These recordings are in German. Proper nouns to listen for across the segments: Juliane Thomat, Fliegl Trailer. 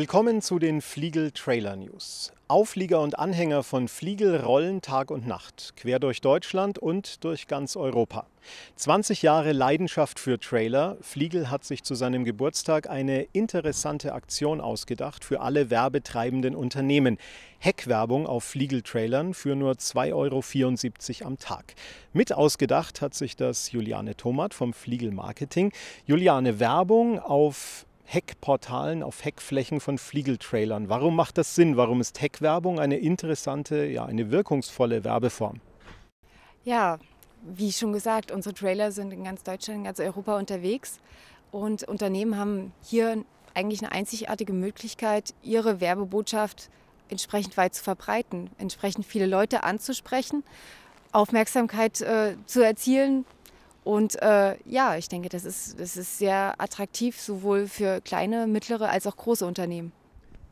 Willkommen zu den Fliegl Trailer News. Auflieger und Anhänger von Fliegl rollen Tag und Nacht, quer durch Deutschland und durch ganz Europa. 20 Jahre Leidenschaft für Trailer. Fliegl hat sich zu seinem Geburtstag eine interessante Aktion ausgedacht für alle werbetreibenden Unternehmen. Heckwerbung auf Fliegl-Trailern für nur 2,74 € am Tag. Mit ausgedacht hat sich das Juliane Thomat vom Fliegl Marketing. Juliane, Werbung auf Heckportalen, auf Heckflächen von Fliegl-Trailern. Warum macht das Sinn? Warum ist Heckwerbung eine interessante, ja, eine wirkungsvolle Werbeform? Ja, wie schon gesagt, unsere Trailer sind in ganz Deutschland, in ganz Europa unterwegs. Und Unternehmen haben hier eigentlich eine einzigartige Möglichkeit, ihre Werbebotschaft entsprechend weit zu verbreiten, entsprechend viele Leute anzusprechen, Aufmerksamkeit zu erzielen. Und ja, ich denke, das ist sehr attraktiv, sowohl für kleine, mittlere als auch große Unternehmen.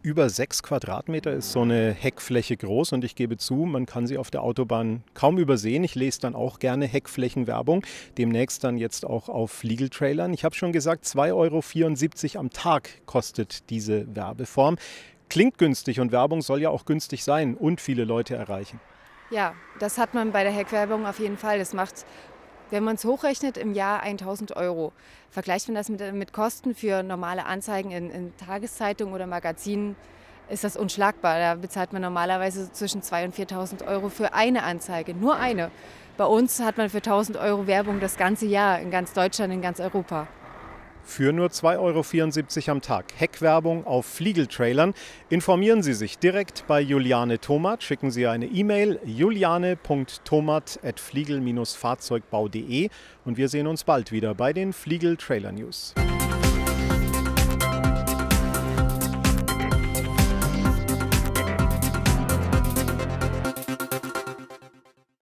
Über 6 Quadratmeter ist so eine Heckfläche groß und ich gebe zu, man kann sie auf der Autobahn kaum übersehen. Ich lese dann auch gerne Heckflächenwerbung, demnächst dann jetzt auch auf Fliegl-Trailern. Ich habe schon gesagt, 2,74 € am Tag kostet diese Werbeform. Klingt günstig und Werbung soll ja auch günstig sein und viele Leute erreichen. Ja, das hat man bei der Heckwerbung auf jeden Fall. Das macht, wenn man es hochrechnet, im Jahr 1.000 €. Vergleicht man das mit Kosten für normale Anzeigen in Tageszeitungen oder Magazinen, ist das unschlagbar. Da bezahlt man normalerweise zwischen 2.000 und 4.000 € für eine Anzeige, nur eine. Bei uns hat man für 1.000 € Werbung das ganze Jahr, in ganz Deutschland, in ganz Europa. Für nur 2,74 € am Tag. Heckwerbung auf Fliegl-Trailern. Informieren Sie sich direkt bei Juliane Thomat. Schicken Sie eine E-Mail juliane.thomat@fliegl-fahrzeugbaue.de und wir sehen uns bald wieder bei den Fliegl Trailer News.